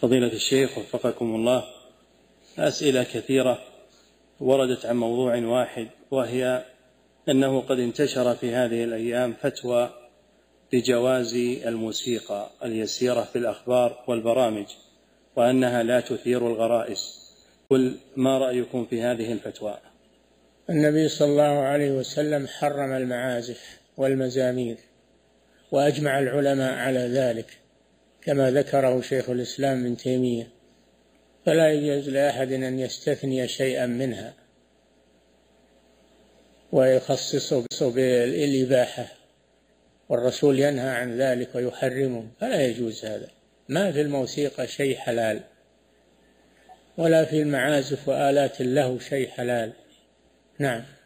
فضيلة الشيخ وفقكم الله، أسئلة كثيرة وردت عن موضوع واحد، وهي أنه قد انتشر في هذه الأيام فتوى بجواز الموسيقى اليسيرة في الأخبار والبرامج، وأنها لا تثير الغرائز، قل ما رأيكم في هذه الفتوى؟ النبي صلى الله عليه وسلم حرم المعازف والمزامير، وأجمع العلماء على ذلك كما ذكره شيخ الإسلام ابن تيمية، فلا يجوز لأحد أن يستثني شيئا منها ويخصصه بالإباحة، والرسول ينهى عن ذلك ويحرمه، فلا يجوز هذا. ما في الموسيقى شيء حلال، ولا في المعازف وآلات اللهو شيء حلال. نعم.